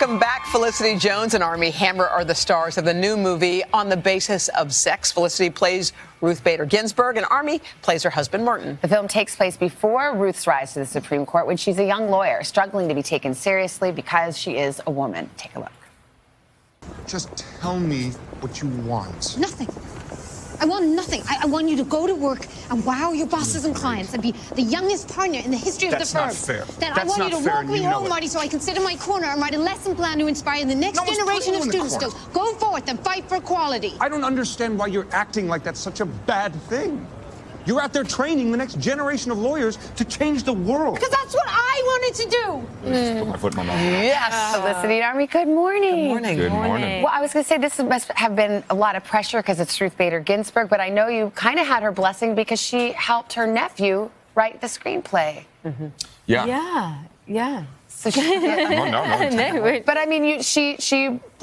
Welcome back. Felicity Jones and Armie Hammer are the stars of the new movie On the Basis of Sex. Felicity plays Ruth Bader Ginsburg, and Armie plays her husband, Martin. The film takes place before Ruth's rise to the Supreme Court, when she's a young lawyer struggling to be taken seriously because she is a woman. Take a look. Just tell me what you want. Nothing. I want nothing. I want you to go to work and wow your bosses and clients and be the youngest partner in the history of the firm. That's not fair. I want you to walk me home, Marty, so I can sit in my corner and write a lesson plan to inspire the next generation of students to go forth and fight for equality. I don't understand why you're acting like that's such a bad thing. You're out there training the next generation of lawyers to change the world. Because that's what I wanted to do. I just put my foot in my mouth. Yes. Felicity and Armie, good morning. Good morning. Good morning. Well, I was going to say, this must have been a lot of pressure because it's Ruth Bader Ginsburg, but I know you kind of had her blessing because she helped her nephew write the screenplay. Mm-hmm. Yeah. Yeah. Yeah. So she, no. But I mean, she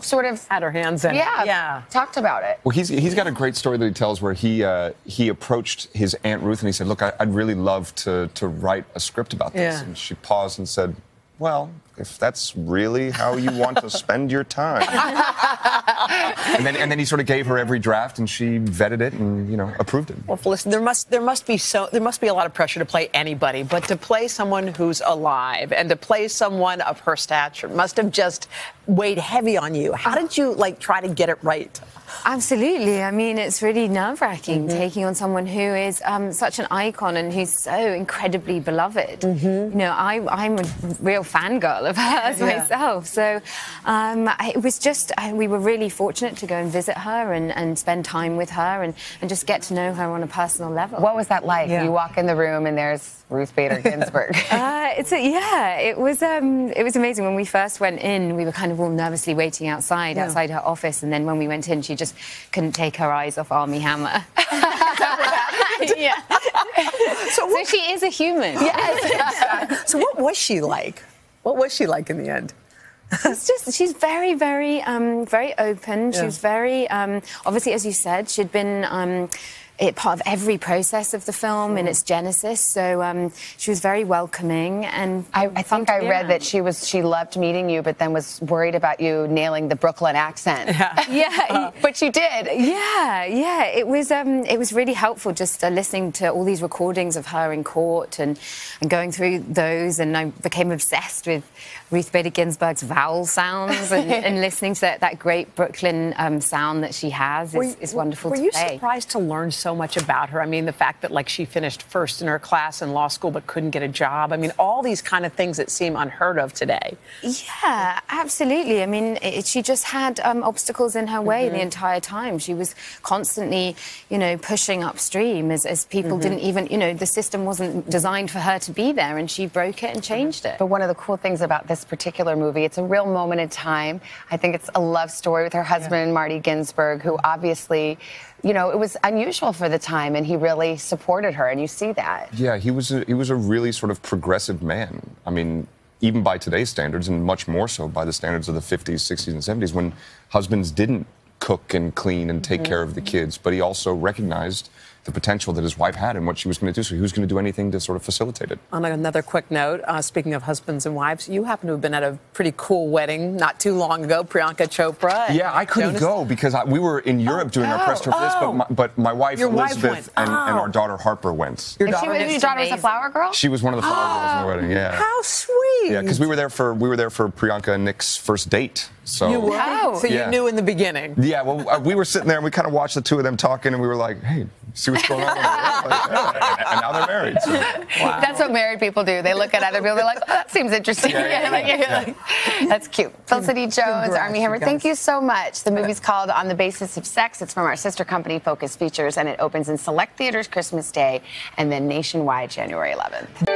sort of had her hands in. Yeah, yeah. Talked about it. Well, he's got a great story that he tells where he approached his Aunt Ruth and he said, "Look, I'd really love to write a script about this." Yeah. And she paused and said, "Well, if that's really how you want to spend your time." And then he sort of gave her every draft, and she vetted it and, you know, approved it. Well, Felicity, there must be a lot of pressure to play anybody, but to play someone who's alive and to play someone of her stature must have just weighed heavy on you. How did you try to get it right? Absolutely. I mean, it's really nerve-wracking taking on someone who is such an icon and who's so incredibly beloved. You know, I'm a real fangirl of hers myself. So it was just, we were really fortunate to go and visit her and spend time with her and just get to know her on a personal level. What was that like? Yeah. You walk in the room and there's Ruth Bader Ginsburg. It was amazing. When we first went in, we were kind of all nervously waiting outside her office, and then when we went in, she just couldn't take her eyes off Armie Hammer. Yeah. So she is a human. Yes. So what was she like? What was she like in the end? She's very, very, very open. Yeah. She's very, obviously, as you said, she'd been part of every process of the film in its genesis. So she was very welcoming, and I think I read that she loved meeting you, but then was worried about you nailing the Brooklyn accent. Yeah, but you did. Yeah, yeah. It was really helpful just listening to all these recordings of her in court and going through those, and I became obsessed with Ruth Bader Ginsburg's vowel sounds and listening to that great Brooklyn sound that she has is wonderful to play. Were you surprised to learn so much about her? I mean, the fact that she finished first in her class in law school but couldn't get a job. I mean, all these kind of things that seem unheard of today. Yeah, absolutely. I mean, she just had obstacles in her way the entire time. She was constantly, you know, pushing upstream as people didn't even, you know, the system wasn't designed for her to be there, and she broke it and changed it. But one of the cool things about this particular movie, it's a real moment in time. I think it's a love story with her husband, Martin Ginsburg, who obviously, you know, it was unusual for the time, and he really supported her, and you see that. Yeah, he was a really sort of progressive man. I mean, even by today's standards, and much more so by the standards of the 50s, 60s, and 70s, when husbands didn't cook and clean and take care of the kids, but he also recognized the potential that his wife had and what she was going to do, so he was going to do anything to sort of facilitate it. On another quick note, speaking of husbands and wives, you happen to have been at a pretty cool wedding not too long ago, Priyanka Chopra. Yeah, I couldn't go because we were in Europe doing our press tour for this, but my wife, Elizabeth, and our daughter, Harper, went. Your daughter was a flower girl? She was one of the flower girls in the wedding, yeah. How sweet! Yeah, because we were there for Priyanka and Nick's first date. So you were? Wow. So you knew in the beginning. Yeah, well, we were sitting there and we kind of watched the two of them talking, and we were like, hey, see what's going on. And now they're married. So. Wow. That's what married people do. They look at other people, they're like, oh, that seems interesting. That's cute. Felicity Jones, Armie Hammer, thank you so much. The movie's called On the Basis of Sex. It's from our sister company, Focus Features, and it opens in select theaters Christmas Day and then nationwide January 11th.